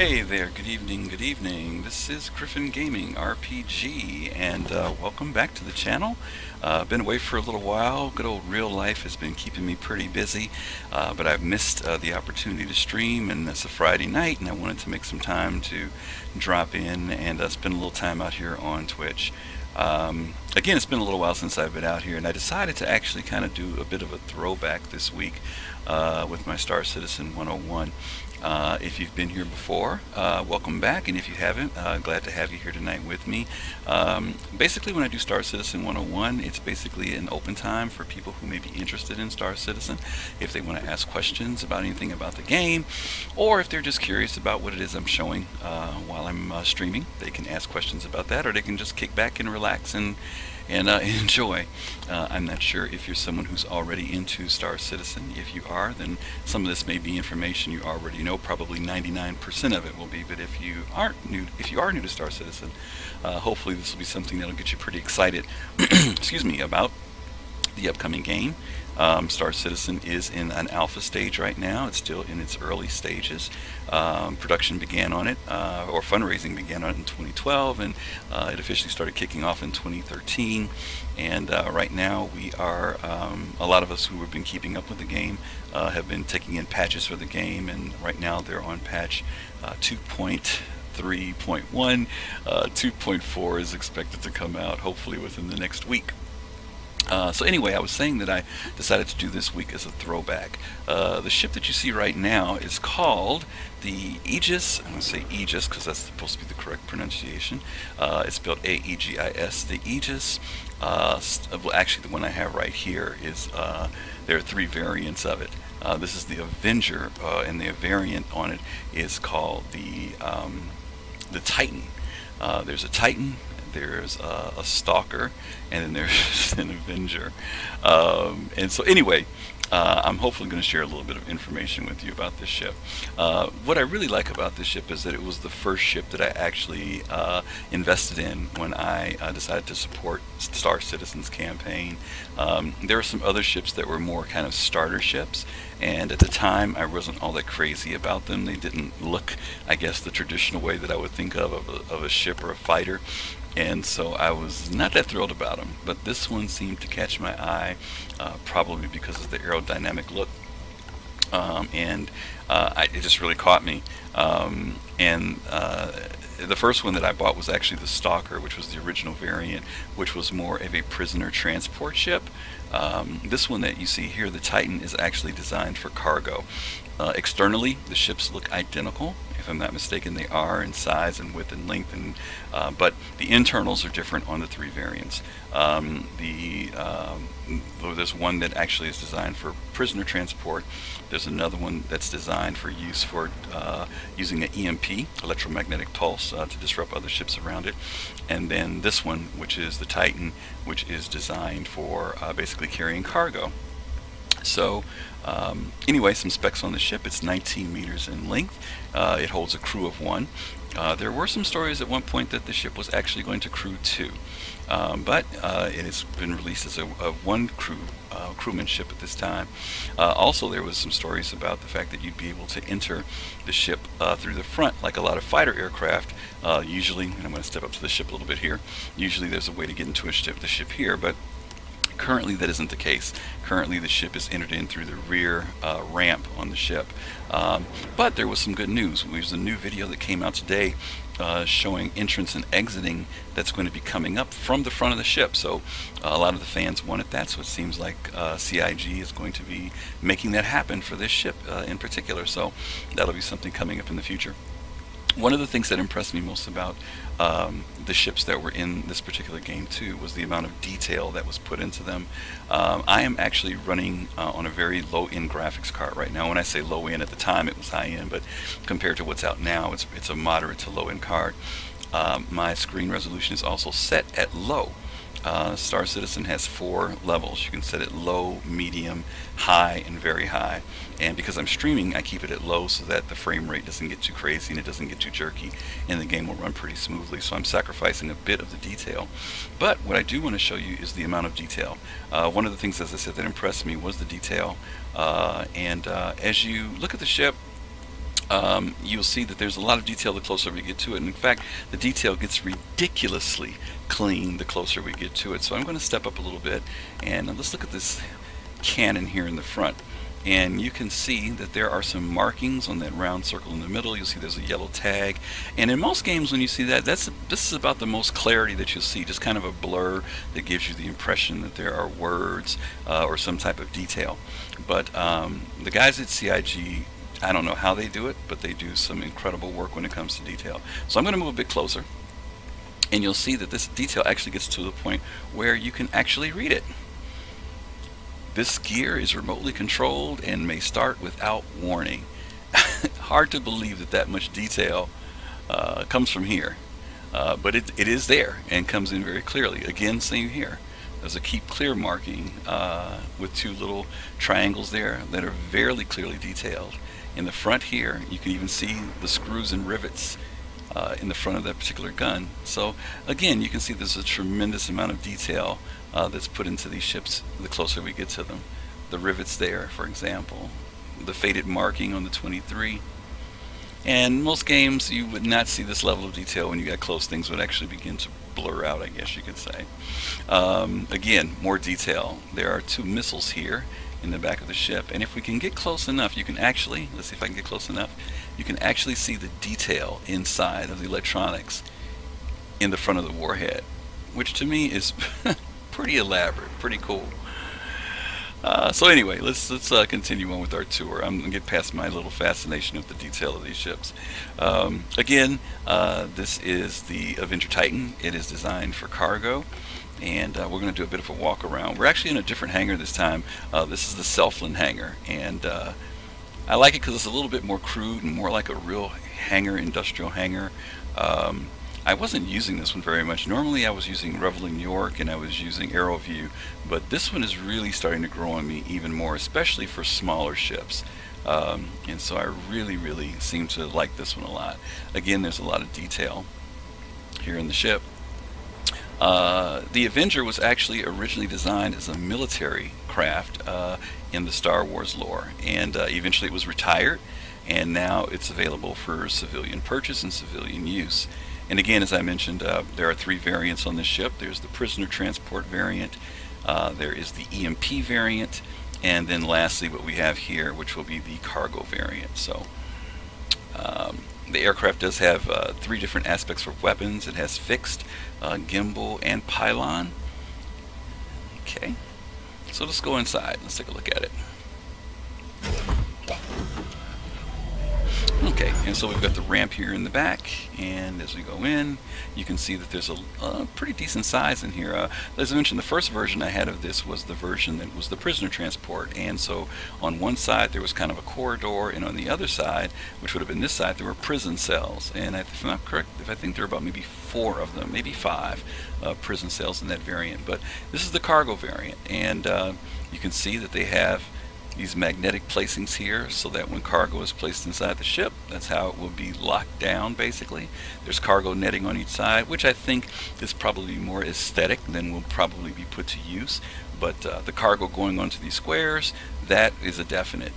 Hey there, good evening. This is Griffin Gaming RPG, and welcome back to the channel. Been away for a little while. Good old real life has been keeping me pretty busy, but I've missed the opportunity to stream, and it's a Friday night, and I wanted to make some time to drop in and spend a little time out here on Twitch. Again, it's been a little while since I've been out here, and I decided to actually kind of do a bit of a throwback this week with my Star Citizen 101. If you've been here before, welcome back, and if you haven't, glad to have you here tonight with me. Basically, when I do Star Citizen 101, it's basically an open time for people who may be interested in Star Citizen, if they want to ask questions about anything about the game, or if they're just curious about what it is I'm showing while I'm streaming. They can ask questions about that, or they can just kick back and relax and enjoy. I'm not sure if you're someone who's already into Star Citizen. If you are, then some of this may be information you already know. Probably 99% of it will be. But if you aren't new, if you are new to Star Citizen, hopefully this will be something that'll get you pretty excited. Excuse me, about the upcoming game. Star Citizen is in an alpha stage right now. It's still in its early stages. Production began on it, or fundraising began on it in 2012, and it officially started kicking off in 2013. And right now we are, a lot of us who have been keeping up with the game have been taking in patches for the game, and right now they're on patch 2.3.1. 2.4 is expected to come out hopefully within the next week. So anyway, I was saying that I decided to do this week as a throwback. The ship that you see right now is called the Aegis. I'm going to say Aegis because that's supposed to be the correct pronunciation. It's spelled A-E-G-I-S. The Aegis, well, actually the one I have right here is, there are three variants of it. This is the Avenger, and the variant on it is called the Titan. There's a Titan, there's a Stalker, and then there's an Avenger. And so anyway, I'm hopefully going to share a little bit of information with you about this ship. What I really like about this ship is that it was the first ship that I actually invested in when I decided to support Star Citizen's campaign. There were some other ships that were more kind of starter ships, and at the time I wasn't all that crazy about them. They didn't look, I guess, the traditional way that I would think of a ship or a fighter. And so I was not that thrilled about them, but this one seemed to catch my eye, probably because of the aerodynamic look, and it just really caught me. The first one that I bought was actually the Stalker, which was the original variant, which was more of a prisoner transport ship. This one that you see here, the Titan, is actually designed for cargo. Externally, the ships look identical. If I'm not mistaken, they are in size and width and length, and but the internals are different on the three variants. There's one that actually is designed for prisoner transport. There's another one that's designed for use for using an EMP, electromagnetic pulse, to disrupt other ships around it. And then this one, which is the Titan, which is designed for basically carrying cargo. So anyway, some specs on the ship. It's 19 meters in length. It holds a crew of one. There were some stories at one point that the ship was actually going to crew two, but it has been released as a one crew crewmanship at this time. Also, there was some stories about the fact that you'd be able to enter the ship through the front, like a lot of fighter aircraft. Usually, and I'm going to step up to the ship a little bit here. Usually, there's a way to get into a ship, the ship here, but currently that isn't the case. Currently the ship is entered in through the rear ramp on the ship. But there was some good news. There's a new video that came out today showing entrance and exiting that's going to be coming up from the front of the ship. So a lot of the fans wanted that, so it seems like CIG is going to be making that happen for this ship in particular. So that'll be something coming up in the future. One of the things that impressed me most about the ships that were in this particular game too was the amount of detail that was put into them. I am actually running on a very low-end graphics card right now. When I say low-end, at the time it was high-end, but compared to what's out now, it's a moderate to low-end card. My screen resolution is also set at low. Star Citizen has four levels. You can set it low, medium, high, and very high. And because I'm streaming, I keep it at low so that the frame rate doesn't get too crazy and it doesn't get too jerky, and the game will run pretty smoothly. So I'm sacrificing a bit of the detail. But what I do want to show you is the amount of detail. One of the things, as I said, that impressed me was the detail. As you look at the ship, you'll see that there's a lot of detail the closer we get to it. And in fact, the detail gets ridiculously clean the closer we get to it. So I'm going to step up a little bit, and let's look at this cannon here in the front. And you can see that there are some markings on that round circle in the middle. You'll see there's a yellow tag, and in most games when you see that, this is about the most clarity that you'll see, just kind of a blur that gives you the impression that there are words or some type of detail. But the guys at CIG, I don't know how they do it, but they do some incredible work when it comes to detail. So I'm going to move a bit closer, and you'll see that this detail actually gets to the point where you can actually read it. This gear is remotely controlled and may start without warning. Hard to believe that that much detail comes from here, but it is there and comes in very clearly. Again, same here. There's a keep clear marking with two little triangles there that are very clearly detailed. In the front here, you can even see the screws and rivets in the front of that particular gun. So again, you can see there's a tremendous amount of detail that's put into these ships the closer we get to them. The rivets there, for example, the faded marking on the 23. And most games you would not see this level of detail. When you got close, things would actually begin to blur out, I guess you could say. Again, more detail. There are two missiles here in the back of the ship, and if we can get close enough, you can actually, let's see if I can get close enough, you can actually see the detail inside of the electronics in the front of the warhead, which to me is pretty elaborate, pretty cool. So anyway, let's continue on with our tour. I'm gonna get past my little fascination with the detail of these ships. Again, this is the Avenger Titan. It is designed for cargo, and we're going to do a bit of a walk around. We're actually in a different hangar this time. This is the Selfland Hangar, and I like it because it's a little bit more crude and more like a real hangar, industrial hangar. I wasn't using this one very much. Normally I was using Revelin York and I was using Aerial View, but this one is really starting to grow on me even more, especially for smaller ships. And so I really seem to like this one a lot. Again, there's a lot of detail here in the ship. The Avenger was actually originally designed as a military craft in the Star Wars lore, and eventually it was retired, and now it's available for civilian purchase and civilian use. And again, as I mentioned, there are three variants on this ship. There's the prisoner transport variant, there is the EMP variant, and then lastly what we have here, which will be the cargo variant. So the aircraft does have three different aspects for weapons. It has fixed, gimbal, and pylon. Okay, so let's go inside. Let's take a look at it. Okay, and so we've got the ramp here in the back, and as we go in, you can see that there's a pretty decent size in here. As I mentioned, the first version I had of this was the version that was the prisoner transport, and so on one side there was kind of a corridor, and on the other side, which would have been this side, there were prison cells. And if I'm not correct, I think there are about maybe four of them, maybe five prison cells in that variant. But this is the cargo variant, and you can see that they have these magnetic placings here, so that when cargo is placed inside the ship, that's how it will be locked down basically. There's cargo netting on each side, which I think is probably more aesthetic than will probably be put to use. But the cargo going onto these squares, that is a definite.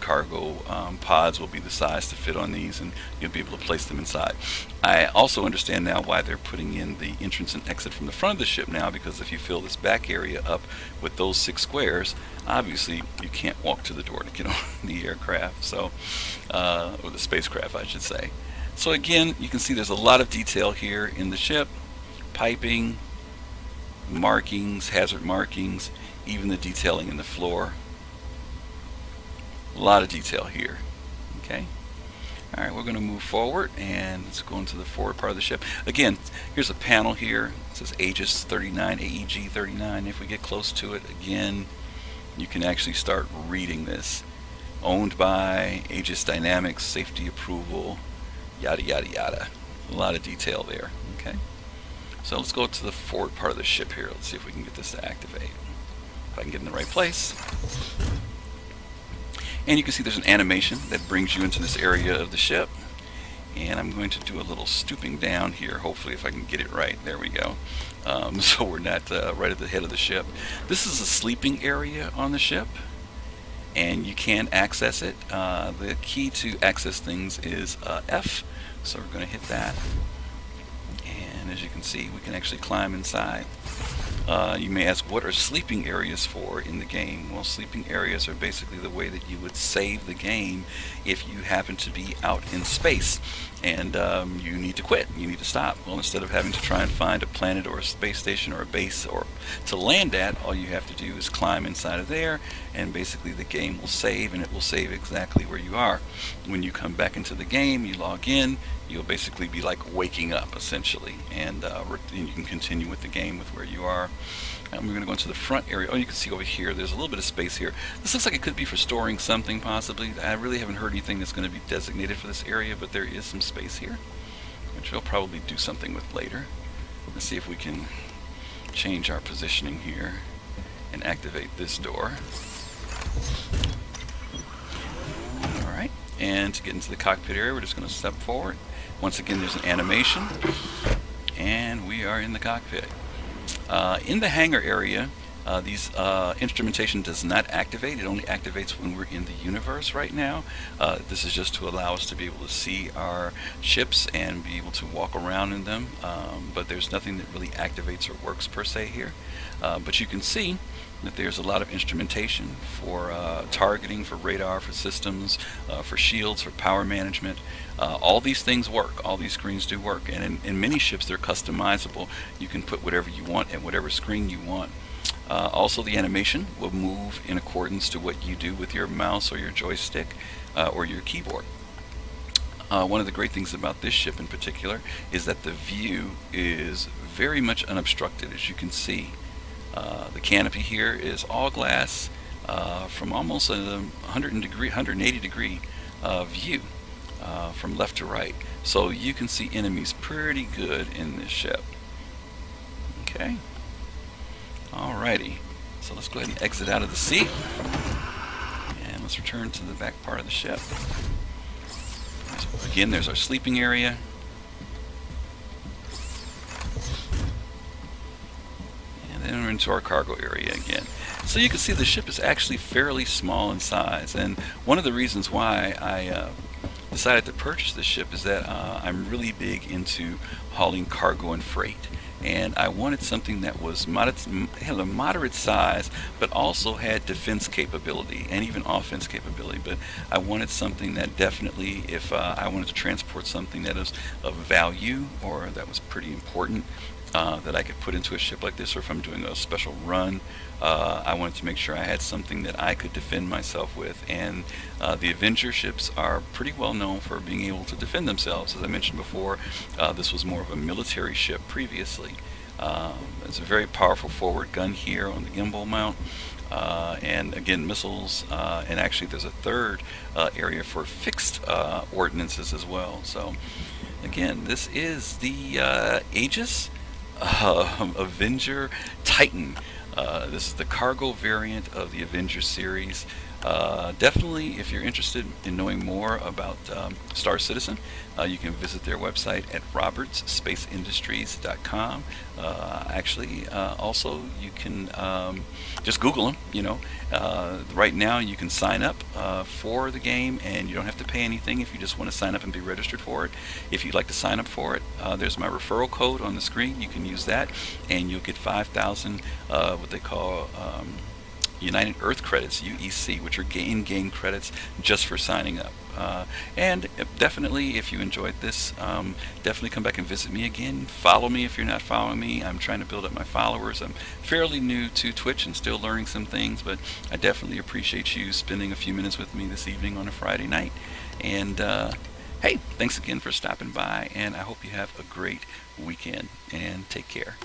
Cargo pods will be the size to fit on these, and you'll be able to place them inside. I also understand now why they're putting in the entrance and exit from the front of the ship now, because if you fill this back area up with those six squares, obviously you can't walk to the door to get on the aircraft, so or the spacecraft, I should say. So again, you can see there's a lot of detail here in the ship. Piping, markings, hazard markings, even the detailing in the floor. A lot of detail here. Okay, all right, we're going to move forward, and let's go into the forward part of the ship. Again, here's a panel here. It says Aegis 39, AEG 39. If we get close to it, again, you can actually start reading this. Owned by Aegis Dynamics, safety approval, yada yada yada. A lot of detail there. Okay, so let's go to the forward part of the ship here. Let's see if we can get this to activate. If I can get in the right place. And you can see there's an animation that brings you into this area of the ship. And I'm going to do a little stooping down here, hopefully, if I can get it right. There we go. So we're not right at the head of the ship. This is a sleeping area on the ship. and you can access it. The key to access things is F, so we're going to hit that, and as you can see, we can actually climb inside. You may ask, what are sleeping areas for in the game? Well, sleeping areas are basically the way that you would save the game if you happen to be out in space and you need to quit, you need to stop. Well, instead of having to try and find a planet or a space station or a base or to land at, all you have to do is climb inside of there, and basically the game will save, and it will save exactly where you are. When you come back into the game, you log in, you'll basically be like waking up essentially, and you can continue with the game with where you are. We're going to go into the front area. Oh, you can see over here, there's a little bit of space here. This looks like it could be for storing something, possibly. I really haven't heard anything that's going to be designated for this area, but there is some space here, which we'll probably do something with later. Let's see if we can change our positioning here and activate this door. Alright, and to get into the cockpit area, we're just going to step forward. Once again, there's an animation, and we are in the cockpit. In the hangar area, instrumentation does not activate. It only activates when we're in the universe right now. This is just to allow us to be able to see our ships and be able to walk around in them, but there's nothing that really activates or works per se here. But you can see that there's a lot of instrumentation for targeting, for radar, for systems, for shields, for power management. All these things work. All these screens do work. And in many ships, they're customizable. You can put whatever you want at whatever screen you want. Also, the animation will move in accordance to what you do with your mouse or your joystick or your keyboard. One of the great things about this ship in particular is that the view is very much unobstructed, as you can see. The canopy here is all glass from almost a 180 degree view from left to right. So you can see enemies pretty good in this ship. Okay. Alrighty. So let's go ahead and exit out of the sea. And let's return to the back part of the ship. So again, there's our sleeping area. And we're into our cargo area again. So you can see the ship is actually fairly small in size, and one of the reasons why I decided to purchase this ship is that I'm really big into hauling cargo and freight, and I wanted something that was had a moderate size but also had defense capability and even offense capability. But I wanted something that definitely, if I wanted to transport something that is of value or that was pretty important, that I could put into a ship like this, or if I'm doing a special run, I wanted to make sure I had something that I could defend myself with. And the Avenger ships are pretty well known for being able to defend themselves. As I mentioned before, this was more of a military ship previously. It's a very powerful forward gun here on the gimbal mount, and again missiles, and actually there's a third area for fixed ordnances as well. So again, this is the Aegis Avenger Titan. This is the cargo variant of the Avenger series. Definitely, if you're interested in knowing more about Star Citizen, you can visit their website at RobertsSpaceIndustries.com. Actually, also you can just Google them. You know, right now you can sign up for the game, and you don't have to pay anything if you just want to sign up and be registered for it. If you'd like to sign up for it, there's my referral code on the screen. You can use that, and you'll get 5,000 what they call United Earth credits, UEC, which are in-game credits just for signing up. And definitely, if you enjoyed this, definitely come back and visit me again. Follow me if you're not following me. I'm trying to build up my followers. I'm fairly new to Twitch and still learning some things, but I definitely appreciate you spending a few minutes with me this evening on a Friday night. And hey, thanks again for stopping by, and I hope you have a great weekend, and take care.